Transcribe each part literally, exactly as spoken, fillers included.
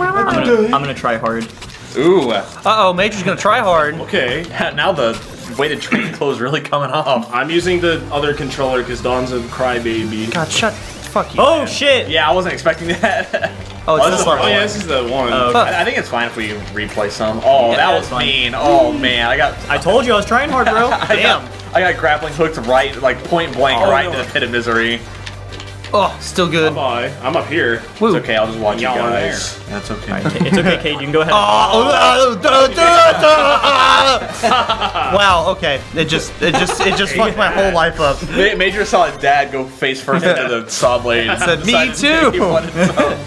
I'm gonna, I'm gonna try hard. Ooh. Uh-oh, Major's gonna try hard. Okay. Now the weighted training clothes really coming off. I'm using the other controller because Dawn's a crybaby. God, shut. Fuck you. Oh, man. Shit! Yeah, I wasn't expecting that. Oh, it's oh, this, the, oh yeah, this is the one. Oh, okay. I, I think it's fine if we replay some. Oh, yeah, that was fine. mean. Oh man, I got. I told you I was trying hard, bro. I Damn. Got, I got grappling hooked right, like point blank, oh, right no. to the pit of misery. Oh, still good. Bye-bye. I'm up here. Woo. It's okay. I'll just watch you guys. That's okay. Right, it's okay, Cade. You can go ahead. Wow. Okay. It just, it just, it just fucked my whole life up. Major saw his dad go face first into the saw blade. I said, "Me too." He wanted some.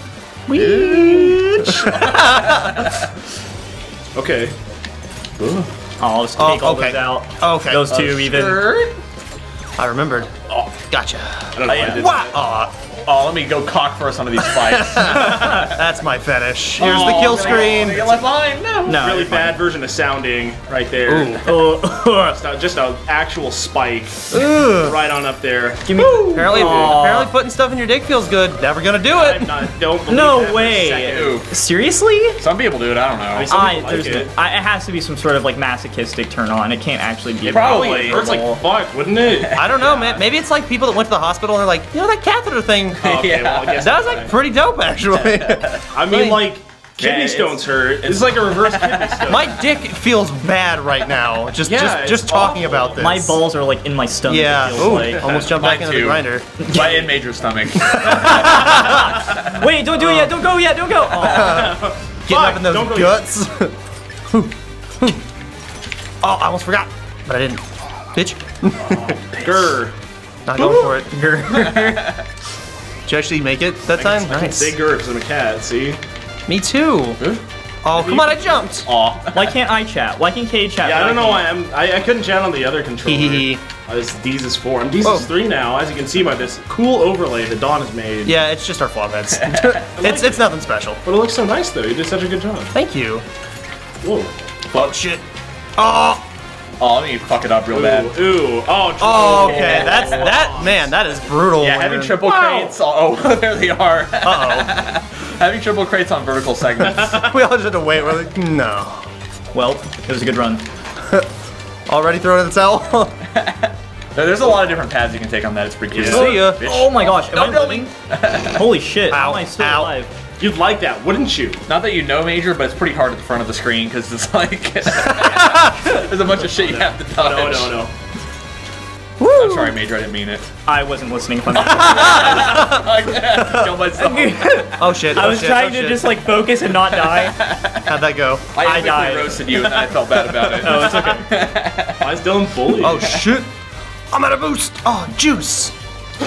Okay. Ooh. Oh, I'll just take oh, all okay. those out. Oh, okay. Those two uh, even. Sure. I remembered. Oh, gotcha. I don't know I, I what? Oh. oh, let me go cock for some of these fights. That's my fetish. Here's oh, the kill screen. Get left line. No, no really bad fine. version of sounding right there. Just, a, just an actual spike Ooh. right on up there. Give me, apparently, apparently, putting stuff in your dick feels good. Never gonna do it. I'm not, don't no way. Seriously? Some people do it. I don't know. I mean, some I, like there's it. No, I, it has to be some sort of like masochistic turn on. It can't actually be. It probably hurts like fuck, wouldn't it? I don't know, yeah. man. Maybe it's like people that went to the hospital and they're like, you know, that catheter thing. Oh, okay, yeah. well, I guess that was like fine. pretty dope, actually. I mean, like, like kidney yeah, stones it's, hurt. It's, it's like a reverse kidney stone. My dick feels bad right now. Just, yeah, just, just talking awful. about this. My balls are like in my stomach. Yeah, it feels Ooh, like. almost jumped back into the grinder. My in Major's stomach. Wait, don't do it yet. Don't go yet. Don't go. Oh. Getting Fuck, up in those guts. Oh, I almost forgot, but I didn't. Bitch. Oh, grr. Not going for it. Grr. Did you actually make it that I time? Can, nice. Big grr because I'm a cat, see? Me too. Huh? Oh, come on, I jumped. Aw. Why can't I chat? Why can't Cade chat? Yeah, I don't know why I'm, I, I couldn't chat on the other controller. I was D's is four. I'm D's is three now, as you can see by this cool overlay that Dawn has made. Yeah, it's just our flop heads. It's, like it's, it's nothing special. But it looks so nice, though. You did such a good job. Thank you. Whoa. Fuck shit. Oh. Oh, I mean, fuck it up real ooh, bad. Ooh, oh, oh okay, that's that man. That is brutal. Yeah, having triple wow. crates. Oh, there they are. Uh oh, having triple crates on vertical segments. We all just had to wait. We're like, no. Well, it was a good run. Already throwing in the towel. There's a lot of different paths you can take on that. It's pretty cute. See ya. Oh my gosh, am I living? Holy shit! Ow, am I still ow. alive? You'd like that, wouldn't you? Not that you know, Major, but it's pretty hard at the front of the screen because it's like there's a bunch of shit you have to dodge. No, no, no. Woo. I'm sorry, Major. I didn't mean it. I wasn't listening. If I'm not listening. Oh shit! I was oh, shit, trying oh, to shit. just like focus and not die. How'd that go? I, I died. roasted you, and I felt bad about it. Oh, it's okay. Why is Dylan bullied? Oh shit! I'm at a boost. Oh juice.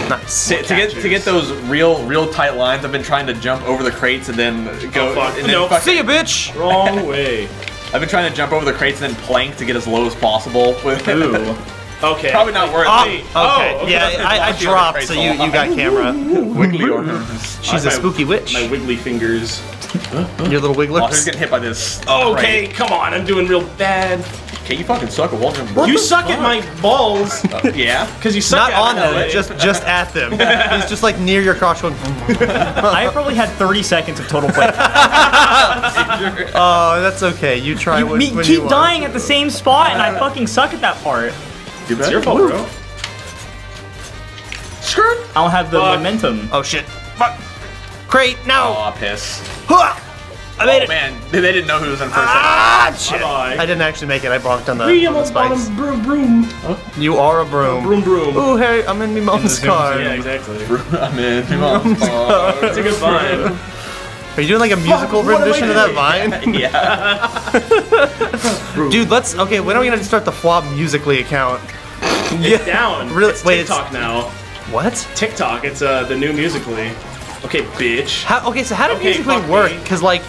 Nice. To, to get to get those real real tight lines, I've been trying to jump over the crates and then go. Oh, fuck. And then nope. fuck See ya, bitch. Wrong way. I've been trying to jump over the crates and then plank to get as low as possible. With Ooh. Okay. Probably not worth it. Oh, okay. Oh, okay. Yeah, I, I, I dropped, so you you got camera. Wiggly arms. She's uh, a spooky my, witch. My wiggly fingers. Your little wiggler. Oh, I'm just getting hit by this. Oh, okay, right. Come on, I'm doing real bad. Okay, you fucking suck at wall jump. You suck fuck? at my balls. Uh, yeah, because you suck. Not at on them, way. just just at them. He's just like near your crotch. Going, I probably had thirty seconds of total play. Oh, that's okay. You try. You, when, me, when keep you dying want. at the same spot, and I fucking suck at that part. It's your fault, bro. Skirt. I'll have the fuck. momentum. Oh shit. Fuck. Crate. No. Oh, piss. I made oh, it. man, they didn't know who was in first. Ah, shit. Bye -bye. I didn't actually make it. I bonked on the, on the spikes. I'm a broom, broom. Huh? You are a broom. Broom, broom. Ooh, Harry, I'm in me mom's in car. Zoom. Yeah, exactly. I'm in me mom's car. It's a good vine. Are you doing like a musical Fuck, rendition of that vine? Yeah. Dude, let's, okay, when are we going to start the FWOB Musically account? It's yeah. down. Really? It's Wait, TikTok it's... now. What? TikTok, it's uh, the new Musically. Okay, bitch. How, okay, so how did okay, Musically work? Because like,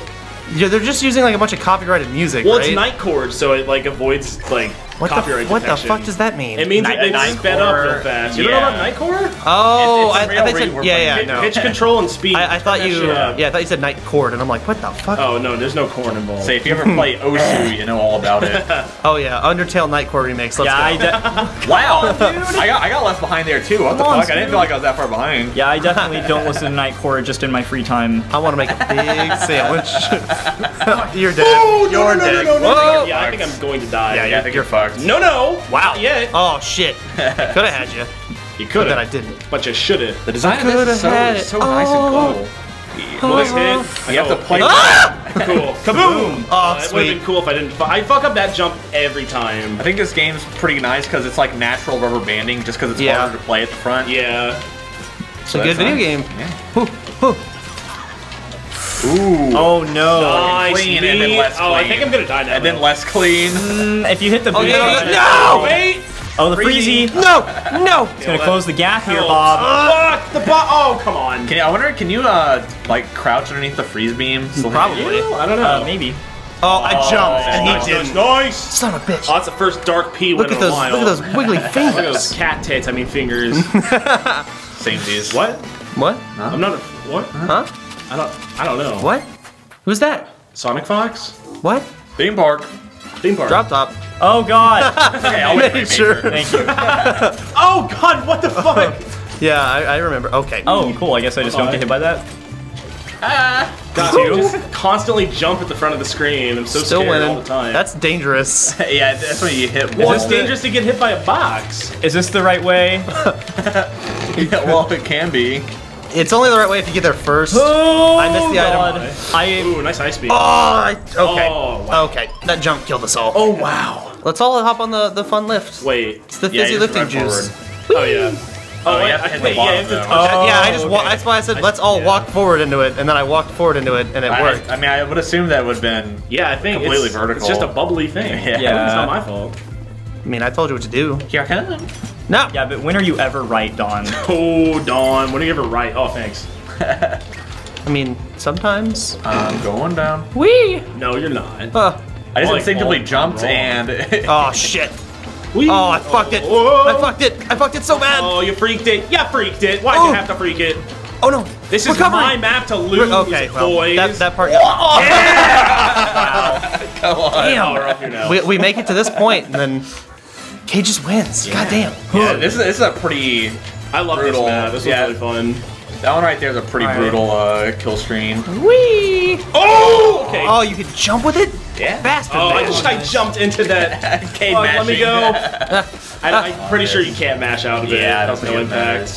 yeah, they're just using like a bunch of copyrighted music. Well, right? It's night chords, so it like avoids like What copyright the, what the fuck does that mean? It means Night, that they sped up real fast. You yeah. don't know about Nightcore? Oh, it's, it's I, I thought you said, yeah, yeah, no. Pitch okay. control and speed. I, I thought you, yeah, I thought you said Nightcore, and I'm like, what the fuck? Oh no, there's no corn involved. Say, if you ever play Osu, you know all about it. Oh yeah, Undertale Nightcore remakes. Let's yeah, go. Wow, I got I got left behind there too. What the fuck? I didn't feel like I was that far behind. Yeah, I definitely don't listen to Nightcore just in my free time. I want to make a big sandwich. You're dead. You're dead. Yeah, I think I'm going to die. Yeah, yeah, I think you're fucked. No, no! Wow. Not yet. Oh, shit. Could have had you. You could have. But I didn't. But you should have. The design of this is so, so nice oh. and cool. Yeah. Well, this hit. I you have to play. Ah! Cool. Kaboom! Oh, uh, it would have been cool if I didn't. Fu I fuck up that jump every time. I think this game's pretty nice because it's like natural rubber banding just because it's yeah. harder to play at the front. Yeah. It's so a good video nice. game. Yeah. Ooh. Ooh. Ooh. Oh no. Nice. Clean and then less clean. Oh, I think I'm gonna die now. And then less clean. Mm, if you hit the booty. Oh, no! no! Wait! Oh, the freezy. No! No! It's gonna close the gap here, Bob. Fuck! The bo- Oh, come on. Can you, I wonder, can you, uh, like, crouch underneath the freeze beam? Probably. I don't know. Uh, maybe. Oh, I jumped, oh, and he nice. didn't. Nice! Son of a bitch. Oh, that's the first dark P win in a while. Look at those wiggly fingers. Look at those cat tits, I mean fingers. Same days. What? What? Huh? I'm not a- What? Huh? I don't, I don't know. What? Who's that? Sonic Fox? What? Theme park. Theme park. Drop top. Oh god. Okay, I'll make sure. Thank you. Oh god, what the fuck? Yeah, I, I remember. Okay. Oh, cool. I guess I just oh, don't I... get hit by that. Ah. God, you just constantly jump at the front of the screen. I'm so Still scared winning. all the time. That's dangerous. Yeah, that's when you hit walls. It's dangerous to get hit by a box. Is this the right way? Yeah, well, it can be. It's only the right way if you get there first. Oh, I missed the God. item. I, Ooh, nice ice speed. Oh, I, okay. Oh, wow. Okay. That jump killed us all. Oh, wow. Let's all hop on the, the fun lift. Wait. It's the fizzy yeah, lifting juice. Oh, yeah. Oh, oh yeah. I hit the bottom, though. Oh, yeah, I just okay. That's why I said let's all yeah. walk forward into it, and then I walked forward into it, and it I, worked. I mean, I would assume that would have been yeah, I think completely it's, vertical. It's just a bubbly thing. Yeah. yeah. It's not my fault. I mean, I told you what to do. Here I come. No. Yeah, but when are you ever right, Don? Oh, Don, when are you ever right? Oh, thanks. I mean, sometimes. I'm going down. Wee! No, you're not. Uh, I just instinctively jumped and... Oh, shit. Whee. Oh, I fucked oh. it. Whoa. I fucked it. I fucked it so bad. Oh, you freaked it. You freaked it. Why'd oh. you have to freak it? Oh, no. This is Recovery. my map to lose, okay, boys. Well, that, that part got... Yeah! Wow. Come on. Damn. We're up here now. We, we make it to this point, and then... He just wins. Yeah. Goddamn. Yeah, this is this is a pretty. I love brutal, this map. This was yeah. really fun. That one right there is a pretty right. brutal uh, kill screen. Whee! Oh! Okay. Oh, you could jump with it? Yeah. Bastard. Oh, I just I jumped into that. Okay, oh, let me go. I, I'm pretty sure you can't mash out of it. Yeah, that's no impact.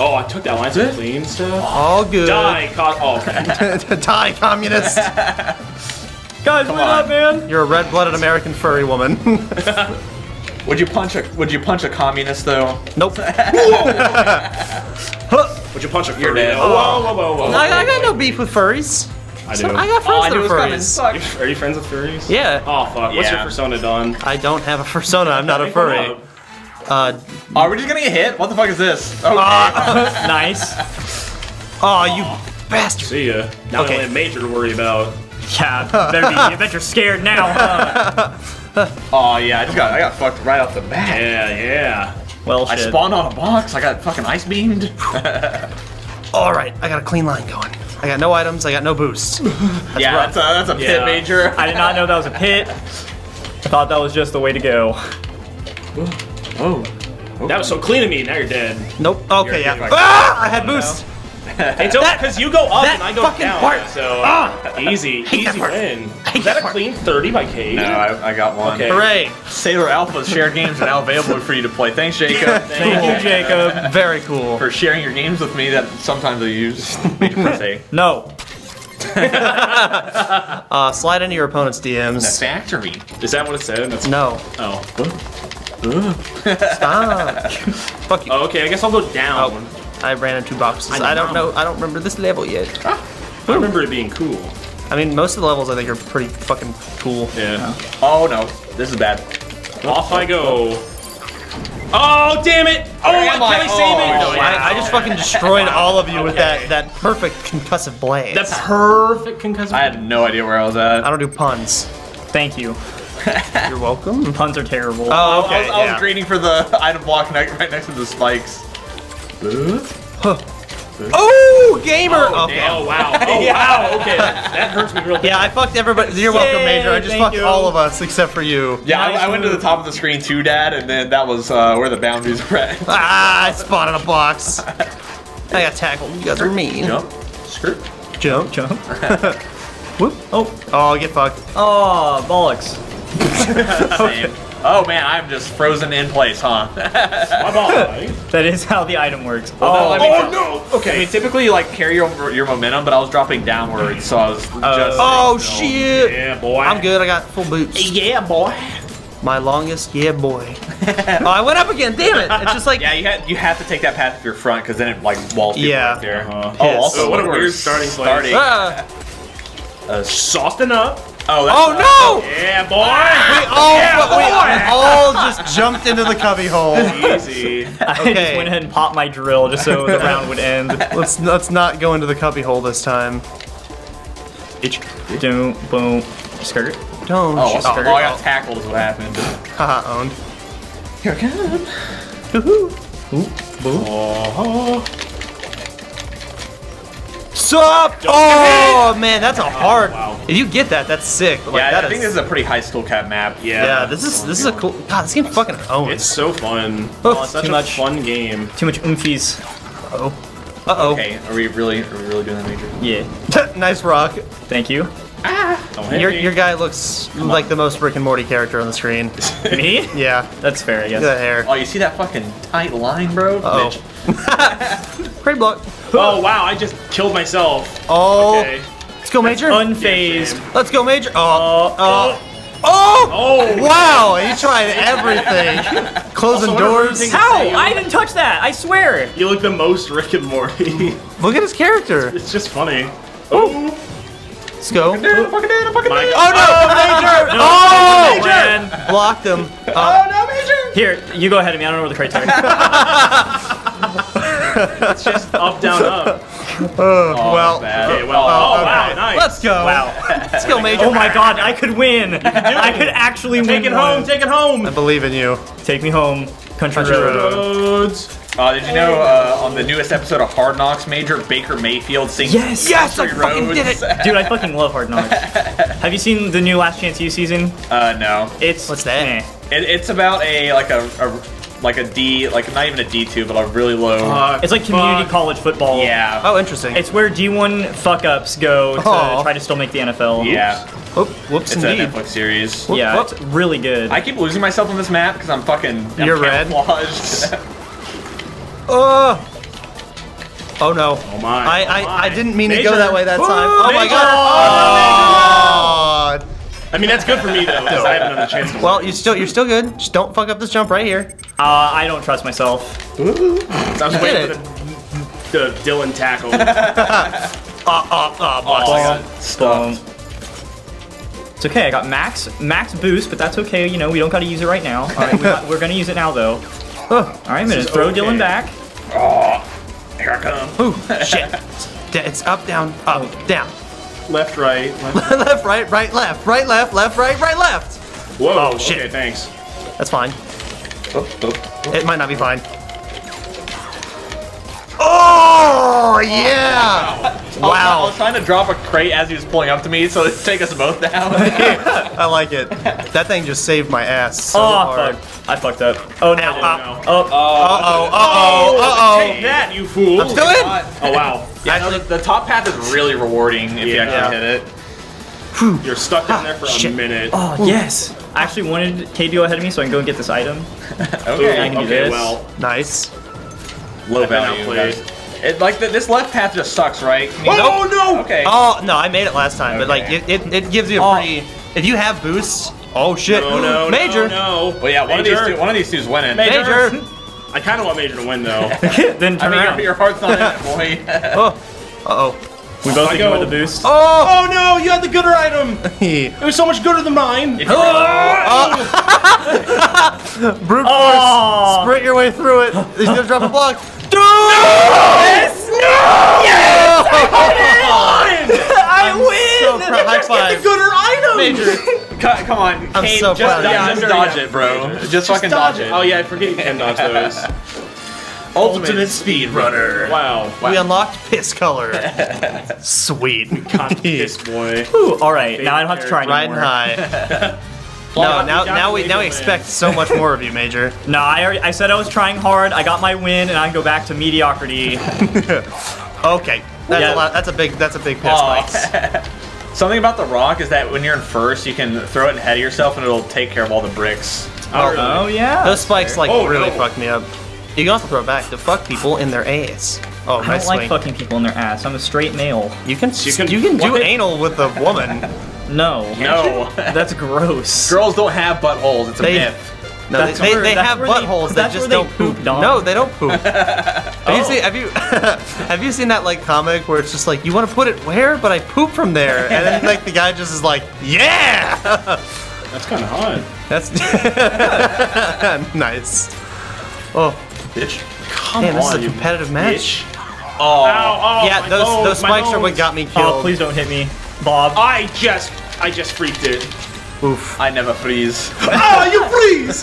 Oh, I took that line to clean stuff. All good. Die, co oh, okay. Die, communist. Guys, what up, man? You're a red-blooded American furry woman. Would you punch a Would you punch a communist though? Nope. Would you punch a furry? You're dead. Whoa, whoa, whoa, whoa, whoa. I, I got no beef with furries. I do. So, I got friends oh, I with furries. Are you friends with furries? Yeah. Oh fuck. Yeah. What's your persona, Don? I don't have a persona. I'm not a furry. Uh. Are we just gonna get hit? What the fuck is this? Okay. Uh, nice. Oh, you oh. bastard. See ya. Now okay. I only have Major to worry about. Yeah. Better be. You bet you're scared now. Huh? Oh yeah, I just got I got fucked right off the bat. Yeah, yeah. Well, I shit. spawned on a box. I got fucking ice beamed. All right, I got a clean line going. I got no items. I got no boost. That's yeah, rough. that's a that's a yeah. pit, Major. I did not know that was a pit. I thought that was just the way to go. Oh, okay. That was so clean of me. Now you're dead. Nope. Okay, you're, yeah. You're like, ah, I had boost. It's only because you go up and I go down, part. so ah, easy, easy win. Is that a clean thirty by Cade? No, I, I got one. Okay. Hooray! Sailor Alpha's shared games are now available for you to play. Thanks, Jacob. Thank cool. you, Jacob. Very cool. For sharing your games with me that sometimes I use. No. uh, slide into your opponent's D Ms. The factory. Is that what it said? That's no. Oh. Stop. Fuck you. Oh, okay, I guess I'll go down. Oh. I ran into boxes. I, I don't know. know. I don't remember this level yet. Ah, I remember it being cool. I mean, most of the levels I think are pretty fucking cool. Yeah. Oh no, this is bad. Off oh, I go. Oh damn it! Oh, I can't save it. Oh, I, I just fucking destroyed all of you okay. with that that perfect concussive blade. That's perfect concussive. Blade. I had no idea where I was at. I don't do puns. Thank you. You're welcome. Puns are terrible. Oh, okay. I was, I yeah. was greeting for the item block right next to the spikes. Huh. Oh, gamer! Oh, okay. oh wow. Oh, yeah. wow. Okay. That, that hurts me real bad. Yeah, I fucked everybody. You're welcome, Major. I just Thank fucked you. all of us except for you. Yeah, nice I, I went to the top of the screen too, Dad, and then that was uh, where the boundaries were at. Ah, I spotted a box. I got tackled. You guys are mean. Jump. Skirt. Jump, jump. Whoop. Oh. Oh, get fucked. Oh, bollocks. Same. Okay. Oh man, I'm just frozen in place, huh? That is how the item works. Well, oh, no, I mean, oh no! Okay. I mean, typically you like carry your, your momentum, but I was dropping downwards, so I was uh, just. Oh so, shit! Yeah, boy. I'm good. I got full boots. Yeah, boy. My longest, yeah, boy. Oh, I went up again. Damn it! It's just like. Yeah, you have you have to take that path if you're front, because then it like walls people yeah. right there. Uh-huh. Oh, also oh, what a weird starting place. Starting. Uh, uh, saucing up. Oh, that's oh no! Yeah, boy! We all, yeah, boy. We all just jumped into the cubbyhole. Easy. Okay. I just went ahead and popped my drill just so the round would end. Let's let's not go into the cubbyhole this time. Itch. Don't boom. Skirt. Don't. Oh, skirt. Oh, oh, I got tackled is what happened. Haha, owned. Here I come. Woohoo. Oop. Boom. Oh. Sup! Oh man, that's a hard. Oh, wow. If you get that, that's sick. But, like, yeah, that I think is... this is a pretty high skill cap map. Yeah, yeah this is this is a cool. God, this game fucking owns. It's so fun. Oh, oh it's such too a much fun game. Too much oomfies. Uh oh. Uh oh. Okay, are we really are we really doing that, Major? Yeah. Nice rock. Thank you. Ah. Don't hit your me. Your guy looks Come like on. the most Rick and Morty character on the screen. Me? Yeah, that's fair. I guess. That hair. Oh, you see that fucking tight line, bro? Uh oh. Pretty block. Oh wow! I just killed myself. Oh, okay. Let's go, Major. That's unfazed. Yeah, let's go, Major. Oh, uh, oh, oh! Oh! Wow! You tried everything. Closing also, doors. How? I didn't touch that. I swear. You look the most Rick and Morty. Look at his character. It's just funny. Oh. Let's go. Fucking dead, fucking dead, fucking dead. Oh no, Major! No, oh, Major! Man. Blocked him. Uh, oh no, Major! Here, you go ahead of me. I don't know where the crates are. It's just up, down, up. Oh, well. Okay, well. Oh, okay. Wow, nice. Let's go. Wow. Let's go, Major. Oh my God, I could win. I could actually take win. Take it home. One. Take it home. I believe in you. Take me home, country, country road. roads. Uh, did you know uh, on the newest episode of Hard Knocks, Major Baker Mayfield sings yes, yes, I fucking roads. did it, dude. I fucking love Hard Knocks. Have you seen the new Last Chance U season? Uh, no. It's what's that? Nah. It, it's about a like a. a Like a D, like not even a D two, but a really low. Fuck, it's like community fuck. college football. Yeah. Oh, interesting. It's where D one fuck ups go to Aww. try to still make the N F L. Yeah. Oop, whoops, it's indeed. a Netflix series. Whoop, yeah, whoop. It's really good. I keep losing myself on this map because I'm fucking. I'm You're camouflaged. red. Oh. Oh no. Oh my. I I, oh my. I didn't mean Major. to go that way that Woo! time. Oh Major. my God. Oh, oh. I mean that's good for me though, because I haven't had the chance to Well, you still you're still good. Just don't fuck up this jump right here. Uh, I don't trust myself. Ooh. So I was waiting for the, the Dylan tackle. uh, uh, uh, oh, stumped. It's okay. I got max max boost, but that's okay. You know we don't got to use it right now. All right, we got, we're gonna use it now though. All right, I'm gonna throw okay. Dylan back. Oh, here I come. Ooh, shit. It's up, down, up, oh. down. Left, right, left, left, right, right, left, right, left, left, right, right, left. Whoa, oh, shit. Okay, thanks. That's fine. Oh, oh, oh. It might not be fine. Oh, yeah! Oh, wow. wow. I was trying to drop a crate as he was pulling up to me, so it'd take us both down. I like it. That thing just saved my ass so oh, hard. Fuck. I fucked up. Oh, no. Uh-oh, uh-oh, uh-oh, uh-oh. Take that, you fool. I'm still in. Oh, wow. Yeah, actually, no, the, the top path is really rewarding if yeah. you actually hit it. Whew. You're stuck down ah, there for shit. a minute. Oh, Whew. yes. I actually wanted K B O ahead of me so I can go and get this item. okay, I can okay do this. well. Nice. Low value, guys. It, like, the, this left path just sucks, right? I mean, oh, nope. no! Okay. Oh, no, I made it last time, okay. but, like, it, it, it gives you a oh. pretty... If you have boosts... Oh, shit. No, no, Major! No, no. Well, yeah, one of, these two, one of these two's winning. Major! Major. I kind of want Major to win, though. then turn I mean, around. Your, your heart's not in it, boy. oh. Uh-oh. We both ignore the boost. Oh! Oh no! You had the gooder item. It was so much gooder than mine. Oh! Oh. Brute force. Oh. Sprint your way through it. He's gonna drop a block. No! Yes! No! Yes! I win! I win! So I get the gooder item. major. Come on, I'm Kane, so just, yeah, just dodge it, bro. Major. Just fucking just dodge, dodge it. it. Oh yeah, I forget you can dodge those. Ultimate, Ultimate speed runner. Wow. wow. We unlocked piss color. Sweet. We got piss boy. Ooh, all right, Favorite now I don't have to try anymore. Riding high. No, now now we now we expect so much more of you, Major. No, I already, I said I was trying hard. I got my win, and I can go back to mediocrity. Okay, that's yeah. a lot, that's a big that's a big piss box. Something about the rock is that when you're in first, you can throw it ahead of yourself, and it'll take care of all the bricks. Oh, really. oh yeah, those spikes like oh, really no. fucked me up. You can also throw it back to fuck people in their ass. Oh, I nice don't swing. like fucking people in their ass. I'm a straight male. You can you can, you can do it? anal with a woman. No. No. That's gross. Girls don't have buttholes. It's a they, myth. No, that's they, they, they that's have buttholes. They, that's they just where they don't poop. poop. No, they don't poop. have, oh. you seen, have you have you seen that like comic where it's just like you want to put it where, but I poop from there, and then like the guy just is like, yeah. That's kind of hot. That's nice. Oh, bitch. Come Damn, on, this is a competitive you match. Bitch. Oh. Ow, oh, yeah, those nose, those spikes are what got me killed. Oh, please don't hit me. Bob. I just, I just freaked it. Oof. I never freeze. Ah, you freeze!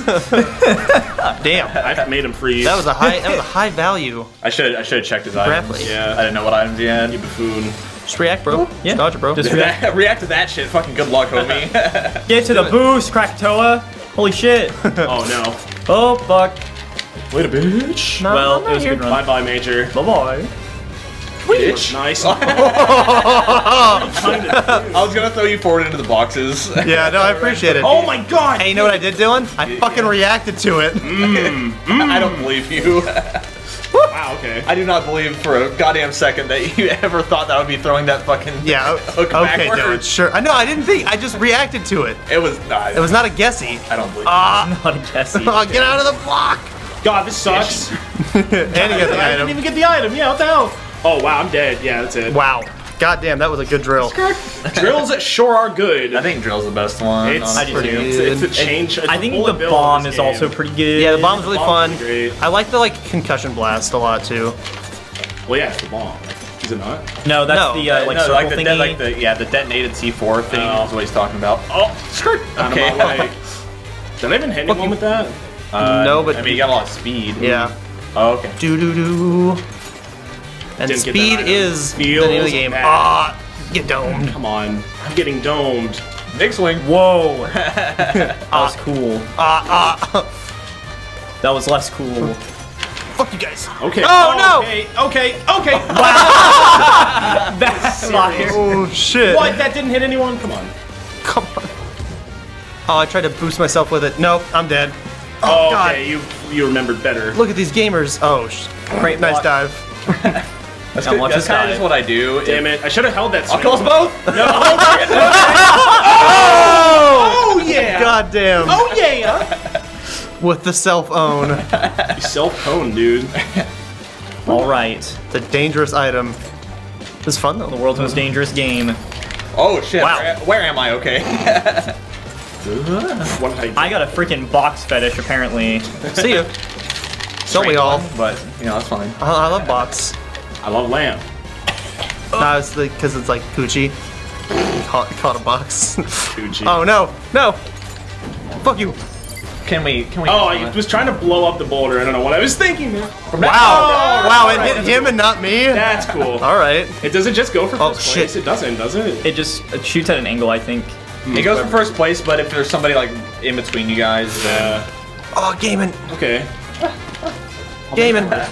Damn. I made him freeze. That was a high, that was a high value. I should, I should have checked his items. Yeah. I didn't know what items he had. You buffoon. Just react, bro. Yeah. Dodge it, bro. Just react. react to that shit. Fucking good luck, homie. Get to the boost, Krakatoa. Holy shit. Oh no. Oh fuck. Wait a bitch. No, well, it was a good run. Bye bye, Major. Bye bye. Bitch. Nice. I was gonna throw you forward into the boxes. Yeah, no, I appreciate it. Oh my god! Hey, you know what I did, Dylan? I fucking reacted to it. Mm. Mm. I don't believe you. Wow, okay. I do not believe for a goddamn second that you ever thought that I would be throwing that fucking yeah, hook okay, backwards. Dylan, sure. I know, I didn't think. I just reacted to it. It was not. It was not a guessy. I don't believe uh, it. Not a guessy. Oh, get out of the block! God, this sucks. And you got the item. I didn't even get the item. Yeah, what the hell? Oh wow, I'm dead. Yeah, that's it. Wow. Goddamn, that was a good drill. Drills sure are good. I think drill's the best one. It's, I pretty it's, it's a change. It's I think the bomb is game. also pretty good. Yeah, the bomb's really the bomb's fun. Really I like the like concussion blast a lot too. Well, yeah, it's the bomb. Is it not? No, that's no. the uh, like, no, like, the like the yeah, the detonated C four thing oh. is what he's talking about. Oh, skirt. Okay. Did I even hit anyone with that? Uh, no, but I mean, you got a lot of speed. Yeah. Oh, okay. Do do do. And Didn't speed is Feels the name of the game. Ah, get domed. Come on, I'm getting domed. Big swing. Whoa. That was cool. Ah uh, ah. Uh. That was less cool. Fuck you guys. Okay. Oh, oh no. Okay. Okay. Okay. Wow. That's liar. Oh shit. What? That didn't hit anyone. Come on. Come on. Oh, I tried to boost myself with it. Nope, I'm dead. Oh, oh God. Okay, you you remembered better. Look at these gamers. Oh, sh great, nice dive. That's, good, that's kind of just what I do. Damn it! I should have held that. Swing. I'll kill us both. No. Oh, oh yeah. God damn. Oh yeah. With the self own. You self own, dude. All right. It's a dangerous item. It's fun though. The world's most dangerous game. Oh shit! Wow. Where, where am I? Okay. What did I do? I got a freaking box fetish apparently. See ya. Don't we all? One, but you know that's fine. Uh, I love box. I love lamb. Oh. No, it's because it's like coochie. Caught, caught a box. Coochie. Oh no, no! Fuck you. Can we? Can we? Oh, I on? was trying to blow up the boulder. I don't know what I was thinking. Man. Wow! Now, oh, wow! Right, it hit him cool. and not me. That's cool. All right. It doesn't just go for oh, first shit. place. It doesn't, does it? It just it shoots at an angle, I think. It goes for first place, but if there's somebody like in between you guys, uh... oh, gaming. Okay. Gaming. God,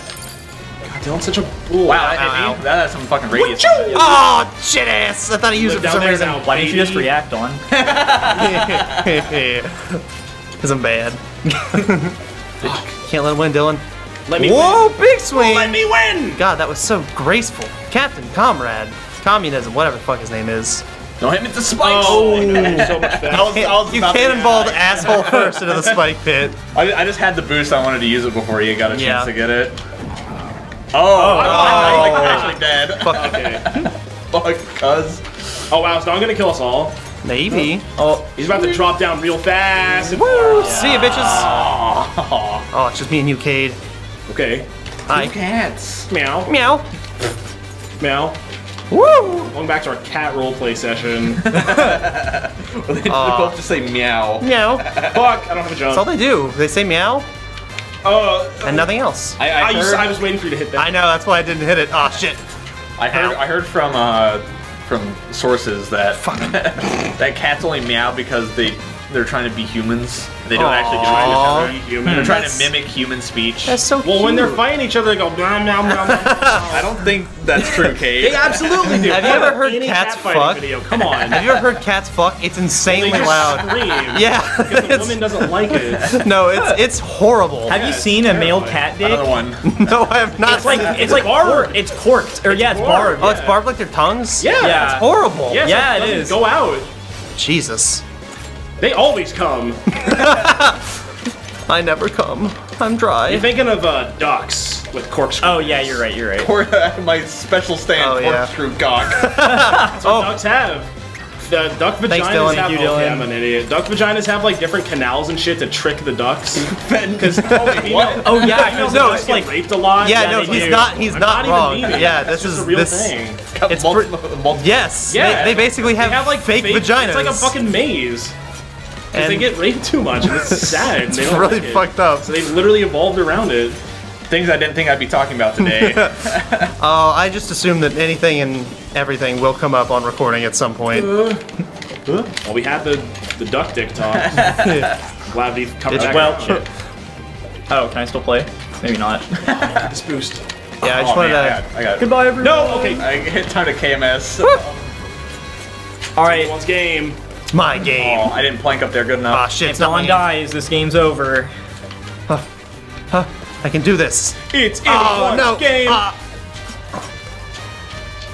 Dylan's such a bull. Wow, ow, ow. That has some fucking radius. Oh, shit ass! I thought he used it for some reason. Why didn't you just react on? Because I'm bad. Can't let him win, Dylan. Let me Whoa, win. Whoa, big swing! Let me win! God, that was so graceful. Captain Comrade. Communism, whatever the fuck his name is. Don't hit me with the spikes! Oh, so much faster. I was, I was you cannonballed asshole first into the spike pit. I, I just had the boost. I wanted to use it before you got a chance yeah. to get it. Oh, oh I'm like, actually dead. Fuck. Okay. Fuck, cuz. Oh wow, so I'm gonna kill us all. Maybe. Oh, he's about to drop down real fast. Woo! Yeah. See ya, bitches. Oh. Oh, it's just me and you, Cade. Okay. Hi. Two cats. Meow. Meow. Meow. Woo! Going back to our cat roleplay session. Well, they uh, both just say meow. Meow. Fuck, I don't have a jump. That's all they do. They say meow. Uh, and nothing else. I, I, I, heard, just, I was waiting for you to hit that. I know, that's why I didn't hit it. Oh shit. I heard, I heard from uh, from sources that Fuck. that cats only meow because they they're trying to be humans. They don't Aww. actually try to be human. They're trying that's, to mimic human speech. That's so cute. Well, when they're fighting each other, they go meow meow meow. I don't think that's true, Kate. They absolutely do. Have you ever heard cats cat fuck? Video. Come on. Have you ever heard cats fuck? It's insanely they just loud. Scream yeah. Because the woman doesn't like it. No, it's it's horrible. Have yeah, you seen a male cat dick? Another one. No, I have not. It's like it's, it's like barbed. It's corked. Or it's yeah, it's barbed. barbed. Oh, it's barbed like their tongues. Yeah. yeah. It's horrible. Yeah, yeah it is. Go out. Jesus. They always come. I never come. I'm dry. You're thinking of uh, ducks with corkscrews. Oh yeah, you're right. You're right. Or uh, my special stand oh, corkscrew yeah. cock. That's what oh. ducks have. The duck vaginas Thanks, Dylan. have. You, Dylan. Yeah, I'm an idiot. Duck vaginas have like different canals and shit to trick the ducks. Because oh, you know, oh yeah, no, no it's like raped a lot. Yeah, yeah no, he's do. not. He's I'm not, not wrong. Even yeah, this is a real this, thing. It's, got it's multiple, yes. Yeah. They, they basically have, they have like fake, fake vaginas. It's like a fucking maze. Because they get raped too much, and it's sad. It's they don't really like it. fucked up. So they've literally evolved around it. Things I didn't think I'd be talking about today. Oh, uh, I just assume that anything and everything will come up on recording at some point. Uh, uh, well, we had the, the duck dick talk. Glad we covered that. Well, shit. Oh, can I still play? Maybe not. Oh, this boost. Yeah, I just oh, wanted man, to... I got, I got Goodbye, everyone. No, okay. I hit time to K M S. All right. One's game. It's my game. Oh, I didn't plank up there good enough. Ah, shit, if no one dies, this game's over. Huh. Huh. I can do this. It's oh, no. game. Uh.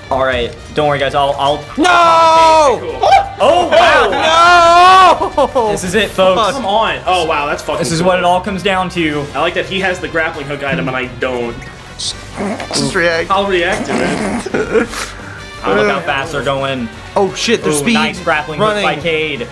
All right, don't worry, guys. I'll. I'll no! I'll cool. Oh, oh wow! No! This is it, folks. Come on. Oh wow, that's fucking. This is cool. what it all comes down to. I like that he has the grappling hook item and I don't. Just react. I'll react to it. I'll look how fast they're going. Oh shit, their speed. Nice grappling Running. hook by Cade.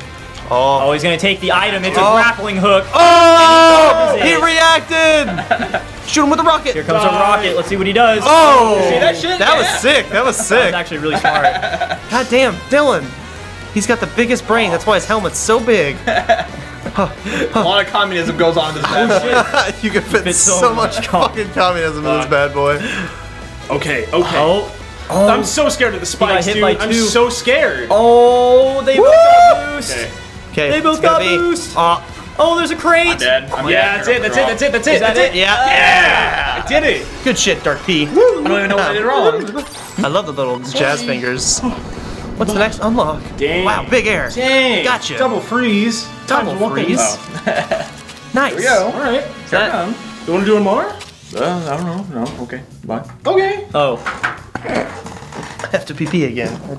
Oh. oh, he's gonna take the item. It's oh. a grappling hook. Oh! He, he reacted! Shoot him with a rocket. Here comes Die. a rocket. Let's see what he does. Oh! You see that shit? That yeah. was sick. That was sick. That was actually really smart. God damn, Dylan. He's got the biggest brain. That's why his helmet's so big. A lot of communism goes on in this bad boy. You can fit, fit so, so much, much fucking communism uh. in this bad boy. Okay, okay. Oh. Oh, I'm so scared of the spikes, dude. I'm so scared. Oh, they Woo! both got boost. Okay, okay. They both got be. boost. Uh, oh, there's a crate. I'm dead. I'm yeah, that's it. That's, it. that's it. That's it. That's it. That's it. Yeah. Yeah. I did it. Good shit, Dark P. I don't even know what I did wrong. I love the little jazz fingers. What's the next unlock? Dang. Wow, big air. Dang. Gotcha. Double freeze. Double, Double freeze. Oh. Nice. There we go. All right. That, you want to do one more? Uh, I don't know. No. Okay. Bye. Okay. Oh. F W B again.